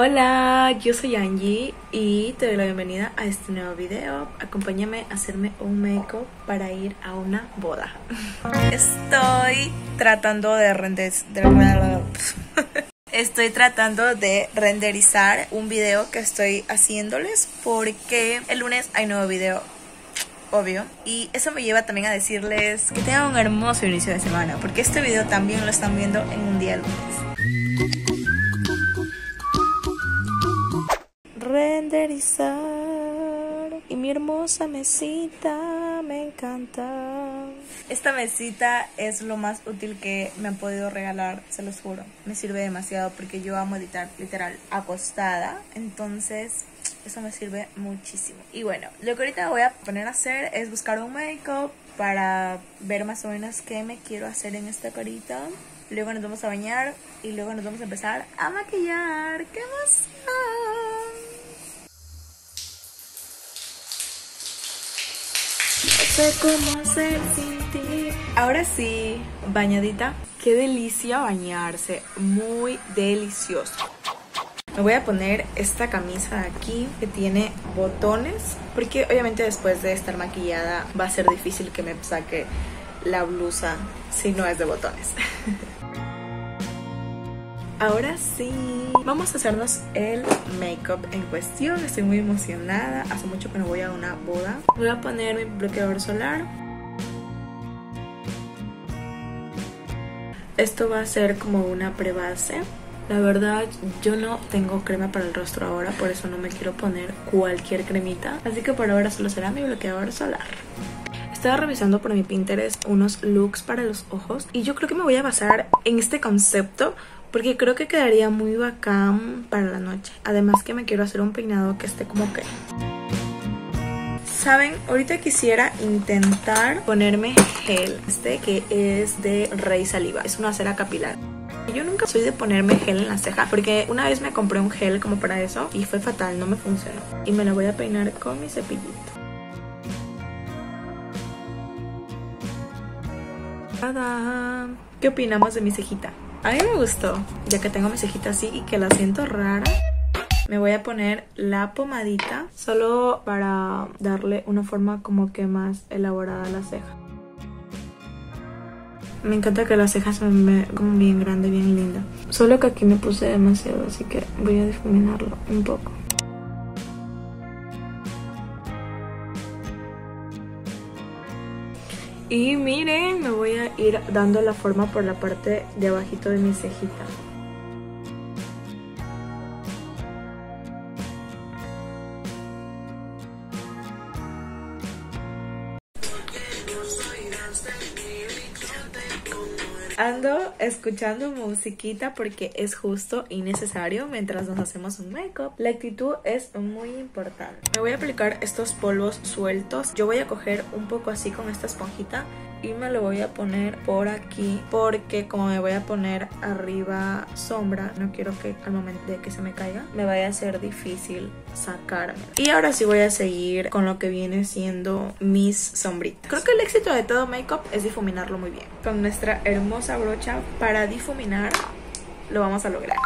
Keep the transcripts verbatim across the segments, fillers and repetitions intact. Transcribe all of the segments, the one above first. Hola, yo soy Angie y te doy la bienvenida a este nuevo video. Acompáñame a hacerme un make-up para ir a una boda. Estoy tratando de renderizar Estoy tratando de renderizar un video que estoy haciéndoles porque el lunes hay nuevo video, obvio. Y eso me lleva también a decirles que tengan un hermoso inicio de semana, porque este video también lo están viendo en un día lunes. Renderizar y mi hermosa mesita, me encanta. Esta mesita es lo más útil que me han podido regalar, se los juro. Me sirve demasiado porque yo amo editar literal acostada, entonces eso me sirve muchísimo. Y bueno, lo que ahorita voy a poner a hacer es buscar un make-up para ver más o menos qué me quiero hacer en esta carita. Luego nos vamos a bañar y luego nos vamos a empezar a maquillar. ¡Qué emoción! Sé cómo hacer sin ti. Ahora sí, bañadita. Qué delicia bañarse, muy delicioso. Me voy a poner esta camisa de aquí que tiene botones, porque obviamente después de estar maquillada va a ser difícil que me saque la blusa si no es de botones. Ahora sí, vamos a hacernos el make-up en cuestión. Estoy muy emocionada, hace mucho que no voy a una boda. Voy a poner mi bloqueador solar. Esto va a ser como una prebase. La verdad, yo no tengo crema para el rostro ahora, por eso no me quiero poner cualquier cremita. Así que por ahora solo será mi bloqueador solar. Estaba revisando por mi Pinterest unos looks para los ojos y yo creo que me voy a basar en este concepto, porque creo que quedaría muy bacán para la noche. Además que me quiero hacer un peinado que esté como que... ¿Saben? Ahorita quisiera intentar ponerme gel. Este que es de Rey Saliva. Es una cera capilar. Yo nunca soy de ponerme gel en la ceja, porque una vez me compré un gel como para eso y fue fatal, no me funcionó. Y me la voy a peinar con mi cepillito. ¡Tadán! ¿Qué opinamos de mi cejita? A mí me gustó, ya que tengo mi cejita así y que la siento rara. Me voy a poner la pomadita, solo para darle una forma como que más elaborada a la ceja. Me encanta que las cejas me ven como bien grande, bien linda. Solo que aquí me puse demasiado, así que voy a difuminarlo un poco. Y miren, me voy a ir dando la forma por la parte de abajito de mi cejita. Ando escuchando musiquita porque es justo y necesario mientras nos hacemos un make-up. La actitud es muy importante. Me voy a aplicar estos polvos sueltos. Yo voy a coger un poco así con esta esponjita y me lo voy a poner por aquí, porque como me voy a poner arriba sombra, no quiero que al momento de que se me caiga me vaya a ser difícil sacarme. Y ahora sí voy a seguir con lo que viene siendo mis sombritas. Creo que el éxito de todo make-up es difuminarlo muy bien. Con nuestra hermosa brocha para difuminar lo vamos a lograr.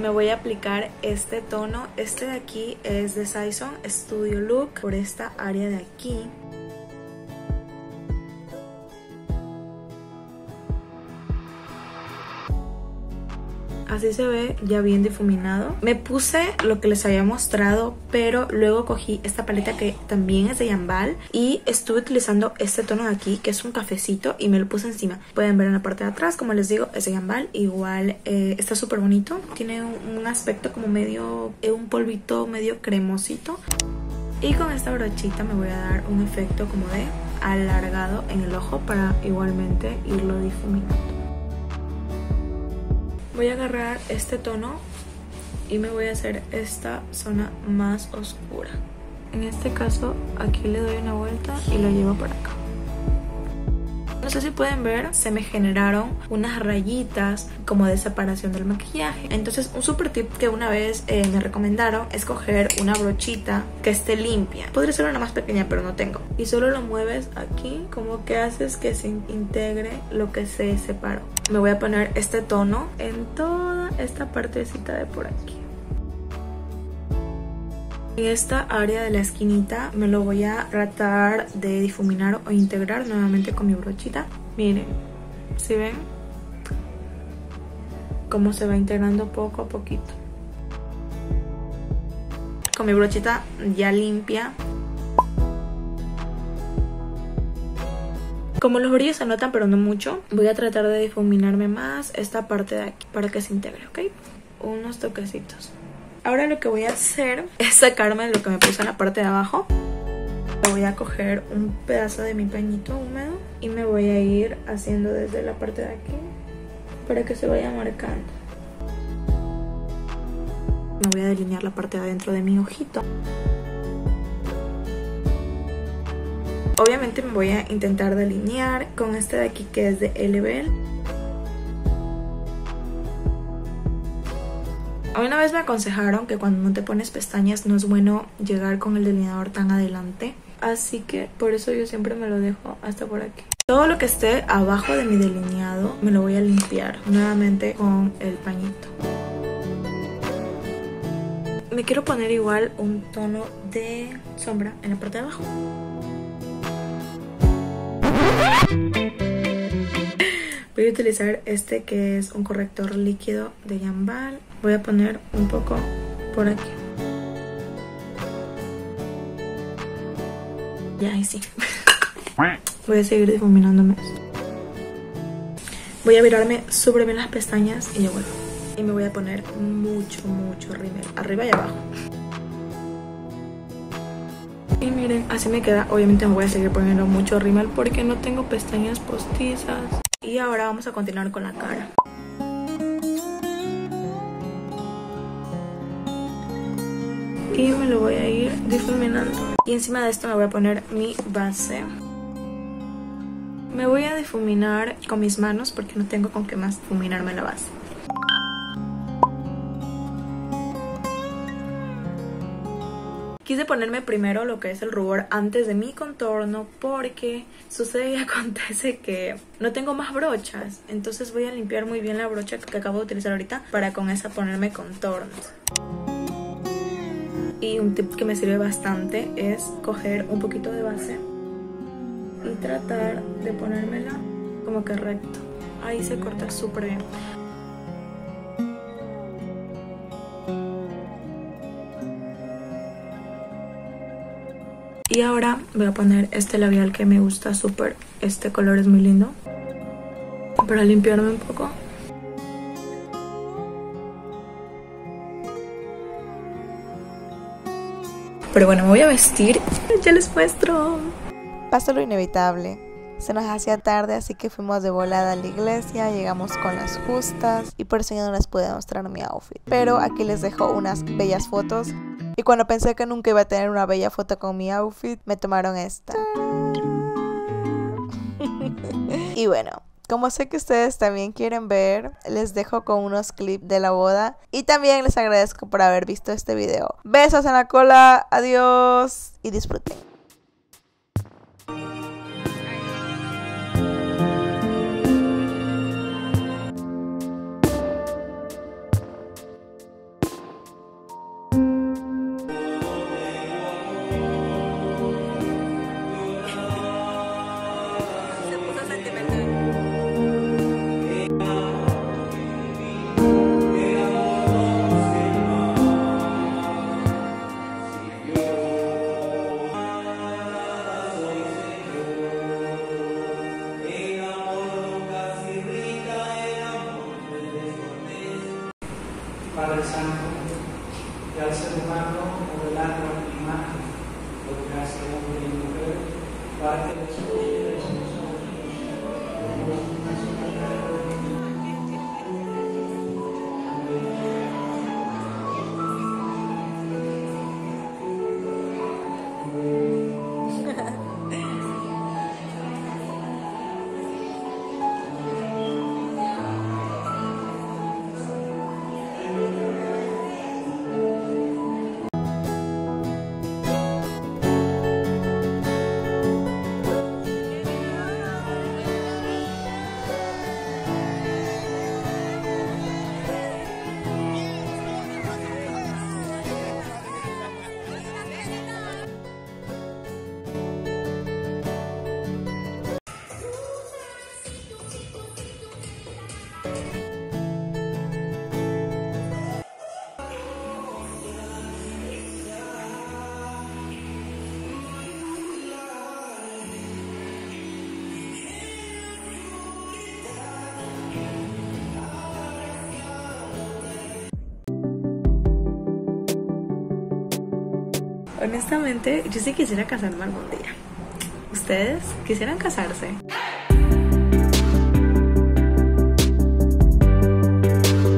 Me voy a aplicar este tono. Este de aquí es de Saison Studio Look, por esta área de aquí. Así se ve ya bien difuminado. Me puse lo que les había mostrado, pero luego cogí esta paleta que también es de Yambal y estuve utilizando este tono de aquí, que es un cafecito, y me lo puse encima. Pueden ver en la parte de atrás, como les digo, es de Yambal. Igual eh, está súper bonito. Tiene un, un aspecto como medio, eh, un polvito medio cremosito. Y con esta brochita me voy a dar un efecto como de alargado en el ojo para igualmente irlo difuminando. Voy a agarrar este tono y me voy a hacer esta zona más oscura. En este caso, aquí le doy una vuelta y lo llevo para acá. No sé si pueden ver, se me generaron unas rayitas como de separación del maquillaje. Entonces, un super tip que una vez eh, me recomendaron es coger una brochita que esté limpia. Podría ser una más pequeña, pero no tengo. Y solo lo mueves aquí, como que haces que se integre lo que se separó. Me voy a poner este tono en toda esta partecita de por aquí. En esta área de la esquinita me lo voy a tratar de difuminar o integrar nuevamente con mi brochita. Miren, ¿sí ven? Cómo se va integrando poco a poquito. Con mi brochita ya limpia. Como los brillos se notan, pero no mucho, voy a tratar de difuminarme más esta parte de aquí para que se integre, ¿ok? Unos toquecitos. Ahora lo que voy a hacer es sacarme lo que me puse en la parte de abajo. Voy a coger un pedazo de mi pañito húmedo y me voy a ir haciendo desde la parte de aquí para que se vaya marcando. Me voy a delinear la parte de adentro de mi ojito. Obviamente me voy a intentar delinear con este de aquí que es de L B L. Una vez me aconsejaron que cuando no te pones pestañas no es bueno llegar con el delineador tan adelante. Así que por eso yo siempre me lo dejo hasta por aquí. Todo lo que esté abajo de mi delineado me lo voy a limpiar nuevamente con el pañito. Me quiero poner igual un tono de sombra en la parte de abajo. Voy a utilizar este que es un corrector líquido de Yambal. Voy a poner un poco por aquí. Ya, ahí sí. Voy a seguir difuminándome. Voy a virarme sobre bien las pestañas y yo vuelvo. Y me voy a poner mucho, mucho rímel. Arriba y abajo. Y miren, así me queda. Obviamente me voy a seguir poniendo mucho rímel porque no tengo pestañas postizas. Y ahora vamos a continuar con la cara. Y me lo voy a ir difuminando. Y encima de esto me voy a poner mi base. Me voy a difuminar con mis manos porque no tengo con qué más difuminarme la base. Quise ponerme primero lo que es el rubor antes de mi contorno porque sucede y acontece que no tengo más brochas. Entonces voy a limpiar muy bien la brocha que acabo de utilizar ahorita para con esa ponerme contornos. Y un tip que me sirve bastante es coger un poquito de base y tratar de ponérmela como que recto. Ahí se corta súper bien. Y ahora voy a poner este labial que me gusta súper. Este color es muy lindo. Para limpiarme un poco. Pero bueno, me voy a vestir. Ya les muestro. Pasó lo inevitable. Se nos hacía tarde, así que fuimos de volada a la iglesia, llegamos con las justas y por eso ya no les pude mostrar mi outfit. Pero aquí les dejo unas bellas fotos. Y cuando pensé que nunca iba a tener una bella foto con mi outfit, me tomaron esta. Y bueno, como sé que ustedes también quieren ver, les dejo con unos clips de la boda. Y también les agradezco por haber visto este video. Besos en la cola, adiós y disfruten. Padre Santo, que al ser humano modelando a tu imagen, lo que hace hombre y mujer, parte de su vida y sus Honestamente, yo sí quisiera casarme algún día. ¿Ustedes quisieran casarse?